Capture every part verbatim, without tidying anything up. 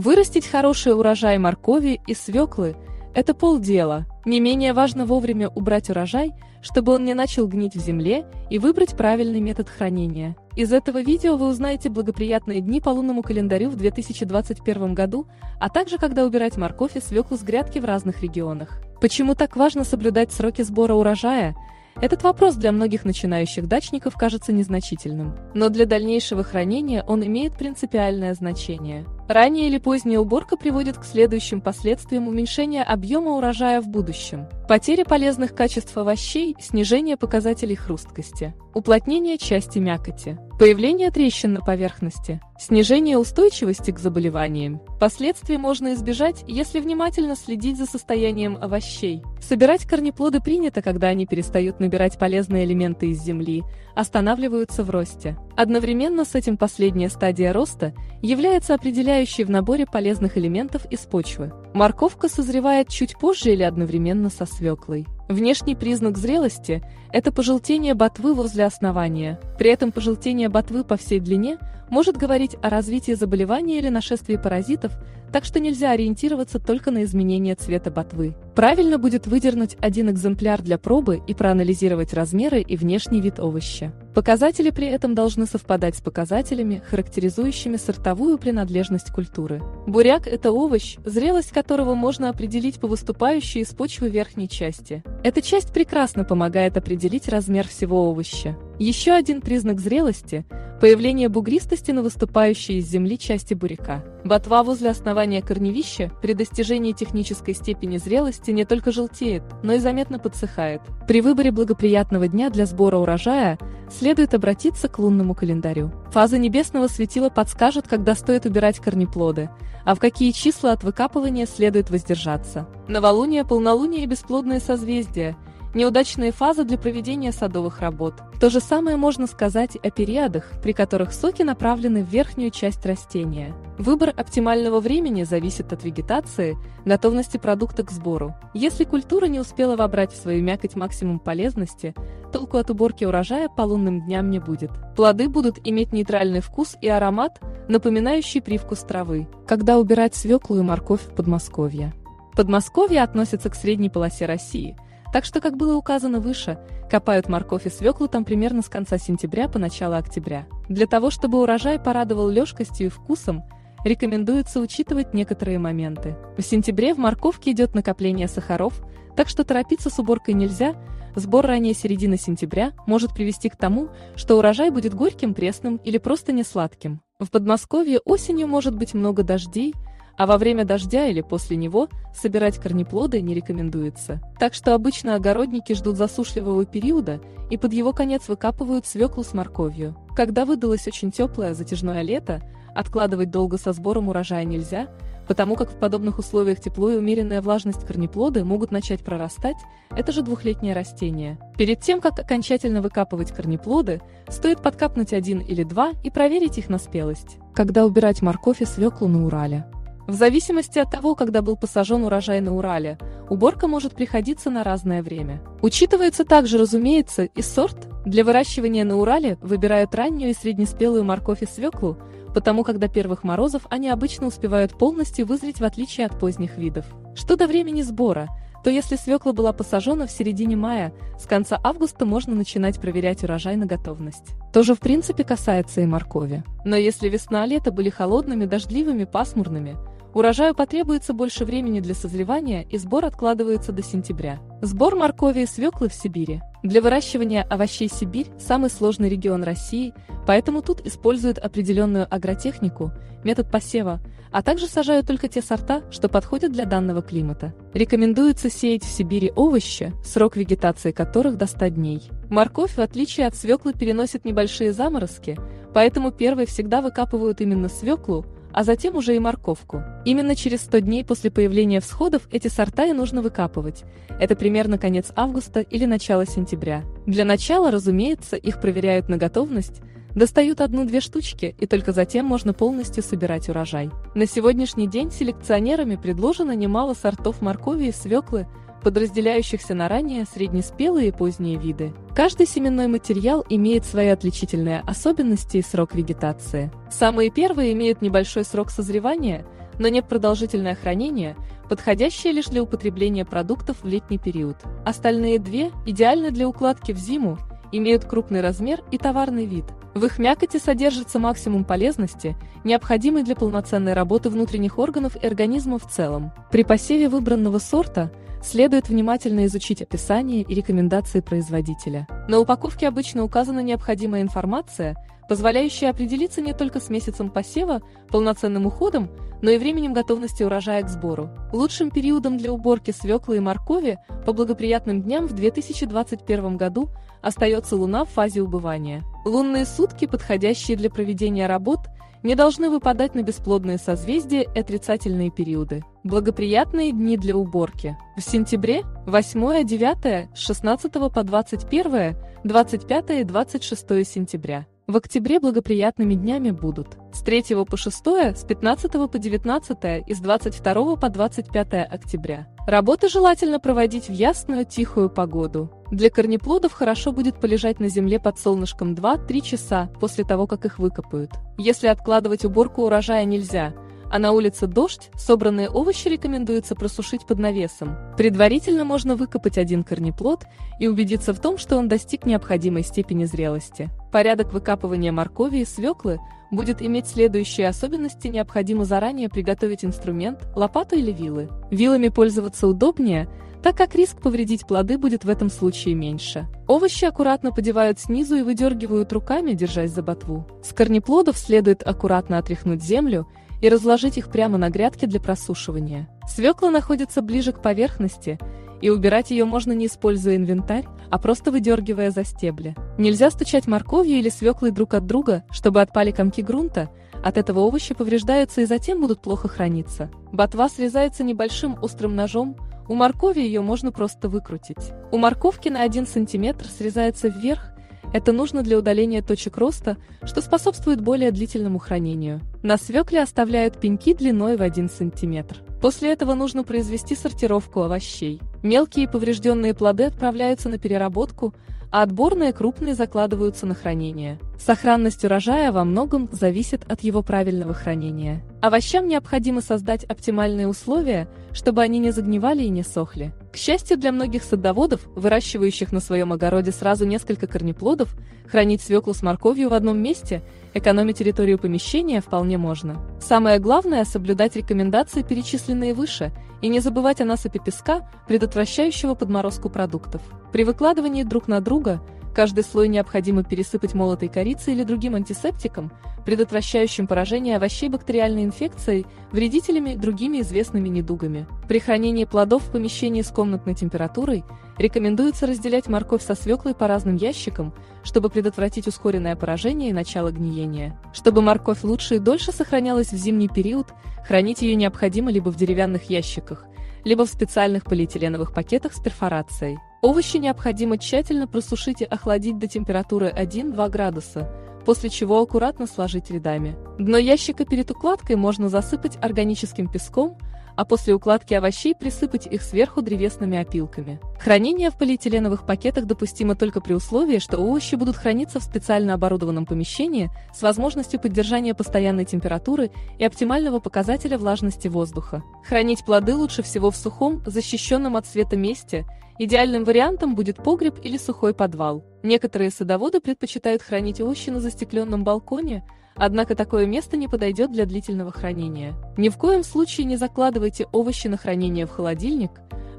Вырастить хороший урожай моркови и свеклы – это полдела, не менее важно вовремя убрать урожай, чтобы он не начал гнить в земле, и выбрать правильный метод хранения. Из этого видео вы узнаете благоприятные дни по лунному календарю в две тысячи двадцать первом году, а также когда убирать морковь и свеклу с грядки в разных регионах. Почему так важно соблюдать сроки сбора урожая? Этот вопрос для многих начинающих дачников кажется незначительным, но для дальнейшего хранения он имеет принципиальное значение. Ранняя или поздняя уборка приводит к следующим последствиям: уменьшения объема урожая в будущем, потери полезных качеств овощей, снижение показателей хрусткости, уплотнение части мякоти, появление трещин на поверхности, снижение устойчивости к заболеваниям. Последствий можно избежать, если внимательно следить за состоянием овощей. Собирать корнеплоды принято, когда они перестают набирать полезные элементы из земли, останавливаются в росте. Одновременно с этим последняя стадия роста является определяющей в наборе полезных элементов из почвы. Морковка созревает чуть позже или одновременно со свеклой. Внешний признак зрелости – это пожелтение ботвы возле основания. При этом пожелтение ботвы по всей длине может говорить о развитии заболевания или нашествии паразитов, так что нельзя ориентироваться только на изменение цвета ботвы. Правильно будет выдернуть один экземпляр для пробы и проанализировать размеры и внешний вид овоща. Показатели при этом должны совпадать с показателями, характеризующими сортовую принадлежность культуры. Буряк – это овощ, зрелость которого можно определить по выступающей из почвы верхней части. Эта часть прекрасно помогает определить размер всего овоща. Еще один признак зрелости – появление бугристости на выступающей из земли части буряка. Ботва возле основания корневища при достижении технической степени зрелости не только желтеет, но и заметно подсыхает. При выборе благоприятного дня для сбора урожая следует обратиться к лунному календарю. Фаза небесного светила подскажет, когда стоит убирать корнеплоды, а в какие числа от выкапывания следует воздержаться. Новолуние, полнолуние и бесплодные созвездия – неудачные фазы для проведения садовых работ. То же самое можно сказать о периодах, при которых соки направлены в верхнюю часть растения. Выбор оптимального времени зависит от вегетации, готовности продукта к сбору. Если культура не успела вобрать в свою мякоть максимум полезности, толку от уборки урожая по лунным дням не будет. Плоды будут иметь нейтральный вкус и аромат, напоминающий привкус травы. Когда убирать свеклу и морковь в Подмосковье? Подмосковье относится к средней полосе России, так что, как было указано выше, копают морковь и свеклу там примерно с конца сентября по начало октября. Для того, чтобы урожай порадовал лёжкостью и вкусом, рекомендуется учитывать некоторые моменты. В сентябре в морковке идет накопление сахаров, так что торопиться с уборкой нельзя. Сбор ранее середины сентября может привести к тому, что урожай будет горьким, пресным или просто несладким. В Подмосковье осенью может быть много дождей, а во время дождя или после него собирать корнеплоды не рекомендуется. Так что обычно огородники ждут засушливого периода и под его конец выкапывают свеклу с морковью. Когда выдалось очень теплое затяжное лето, откладывать долго со сбором урожая нельзя, потому как в подобных условиях тепло и умеренная влажность корнеплоды могут начать прорастать, это же двухлетнее растение. Перед тем, как окончательно выкапывать корнеплоды, стоит подкапнуть один или два и проверить их на спелость. Когда убирать морковь и свеклу на Урале? В зависимости от того, когда был посажен урожай на Урале, уборка может приходиться на разное время. Учитывается также, разумеется, и сорт. Для выращивания на Урале выбирают раннюю и среднеспелую морковь и свеклу, потому как до первых морозов они обычно успевают полностью вызреть в отличие от поздних видов. Что до времени сбора, то если свекла была посажена в середине мая, с конца августа можно начинать проверять урожай на готовность. Тоже в принципе касается и моркови. Но если весна и лето были холодными, дождливыми, пасмурными, урожаю потребуется больше времени для созревания, и сбор откладывается до сентября. Сбор моркови и свеклы в Сибири. Для выращивания овощей Сибирь – самый сложный регион России, поэтому тут используют определенную агротехнику, метод посева, а также сажают только те сорта, что подходят для данного климата. Рекомендуется сеять в Сибири овощи, срок вегетации которых до ста дней. Морковь, в отличие от свеклы, переносит небольшие заморозки, поэтому первой всегда выкапывают именно свеклу, а затем уже и морковку. Именно через сто дней после появления всходов эти сорта и нужно выкапывать. Это примерно конец августа или начало сентября. Для начала, разумеется, их проверяют на готовность, достают одну-две штучки, и только затем можно полностью собирать урожай. На сегодняшний день селекционерами предложено немало сортов моркови и свеклы, подразделяющихся на ранее, среднеспелые и поздние виды. Каждый семенной материал имеет свои отличительные особенности и срок вегетации. Самые первые имеют небольшой срок созревания, но не продолжительное хранение, подходящее лишь для употребления продуктов в летний период. Остальные две идеальны для укладки в зиму, имеют крупный размер и товарный вид. В их мякоти содержится максимум полезности, необходимой для полноценной работы внутренних органов и организма в целом. При посеве выбранного сорта следует внимательно изучить описание и рекомендации производителя. На упаковке обычно указана необходимая информация, позволяющая определиться не только с месяцем посева, полноценным уходом, но и временем готовности урожая к сбору. Лучшим периодом для уборки свеклы и моркови по благоприятным дням в две тысячи двадцать первом году остается луна в фазе убывания. Лунные сутки, подходящие для проведения работ, не должны выпадать на бесплодные созвездия и отрицательные периоды. Благоприятные дни для уборки. В сентябре восьмое, девятое, с шестнадцатого по двадцать первое, двадцать пятое и двадцать шестое сентября. В октябре благоприятными днями будут с третьего по шестое, с пятнадцатого по девятнадцатое и с двадцать второго по двадцать пятое октября. Работы желательно проводить в ясную, тихую погоду. Для корнеплодов хорошо будет полежать на земле под солнышком два-три часа после того, как их выкопают. Если откладывать уборку урожая нельзя, а на улице дождь, собранные овощи рекомендуется просушить под навесом. Предварительно можно выкопать один корнеплод и убедиться в том, что он достиг необходимой степени зрелости. Порядок выкапывания моркови и свеклы будет иметь следующие особенности: необходимо заранее приготовить инструмент, лопату или вилы. Вилами пользоваться удобнее, так как риск повредить плоды будет в этом случае меньше. Овощи аккуратно подевают снизу и выдергивают руками, держась за ботву. С корнеплодов следует аккуратно отряхнуть землю и разложить их прямо на грядке для просушивания. Свекла находится ближе к поверхности, и убирать ее можно, не используя инвентарь, а просто выдергивая за стебли. Нельзя стучать морковью или свеклой друг от друга, чтобы отпали комки грунта, от этого овощи повреждаются и затем будут плохо храниться. Ботва срезается небольшим острым ножом, у моркови ее можно просто выкрутить. У морковки на один сантиметр срезается вверх, это нужно для удаления точек роста, что способствует более длительному хранению. На свекле оставляют пеньки длиной в один сантиметр. После этого нужно произвести сортировку овощей. Мелкие поврежденные плоды отправляются на переработку, а отборные крупные закладываются на хранение. Сохранность урожая во многом зависит от его правильного хранения. Овощам необходимо создать оптимальные условия, чтобы они не загнивали и не сохли. К счастью для многих садоводов, выращивающих на своем огороде сразу несколько корнеплодов, хранить свеклу с морковью в одном месте, экономя территорию помещения, вполне можно. Самое главное – соблюдать рекомендации, перечисленные выше, и не забывать о насыпи песка, предотвращающего подморозку продуктов. При выкладывании друг на друга каждый слой необходимо пересыпать молотой корицей или другим антисептиком, предотвращающим поражение овощей бактериальной инфекцией, вредителями и другими известными недугами. При хранении плодов в помещении с комнатной температурой рекомендуется разделять морковь со свеклой по разным ящикам, чтобы предотвратить ускоренное поражение и начало гниения. Чтобы морковь лучше и дольше сохранялась в зимний период, хранить ее необходимо либо в деревянных ящиках, либо в специальных полиэтиленовых пакетах с перфорацией. Овощи необходимо тщательно просушить и охладить до температуры один-два градуса, после чего аккуратно сложить рядами. Дно ящика перед укладкой можно засыпать органическим песком, а после укладки овощей присыпать их сверху древесными опилками. Хранение в полиэтиленовых пакетах допустимо только при условии, что овощи будут храниться в специально оборудованном помещении с возможностью поддержания постоянной температуры и оптимального показателя влажности воздуха. Хранить плоды лучше всего в сухом, защищенном от света месте. Идеальным вариантом будет погреб или сухой подвал. Некоторые садоводы предпочитают хранить овощи на застекленном балконе, однако такое место не подойдет для длительного хранения. Ни в коем случае не закладывайте овощи на хранение в холодильник,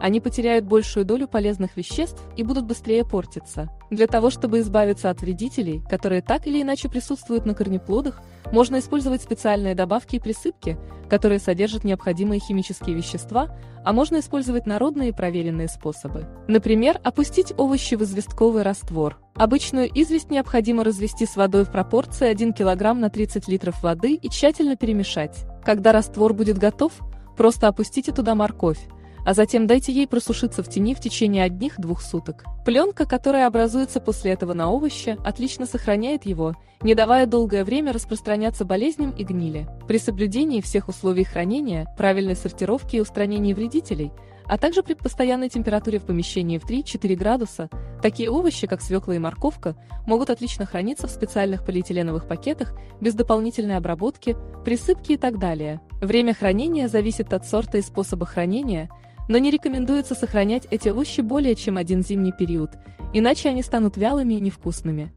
они потеряют большую долю полезных веществ и будут быстрее портиться. Для того, чтобы избавиться от вредителей, которые так или иначе присутствуют на корнеплодах, можно использовать специальные добавки и присыпки, которые содержат необходимые химические вещества, а можно использовать народные и проверенные способы. Например, опустить овощи в известковый раствор. Обычную известь необходимо развести с водой в пропорции один килограмм на тридцать литров воды и тщательно перемешать. Когда раствор будет готов, просто опустите туда морковь, а затем дайте ей просушиться в тени в течение одних-двух суток. Пленка, которая образуется после этого на овоще, отлично сохраняет его, не давая долгое время распространяться болезням и гнили. При соблюдении всех условий хранения, правильной сортировки и устранении вредителей, а также при постоянной температуре в помещении в три-четыре градуса. Такие овощи, как свекла и морковка, могут отлично храниться в специальных полиэтиленовых пакетах без дополнительной обработки, присыпки и так далее. Время хранения зависит от сорта и способа хранения, но не рекомендуется сохранять эти овощи более чем один зимний период, иначе они станут вялыми и невкусными.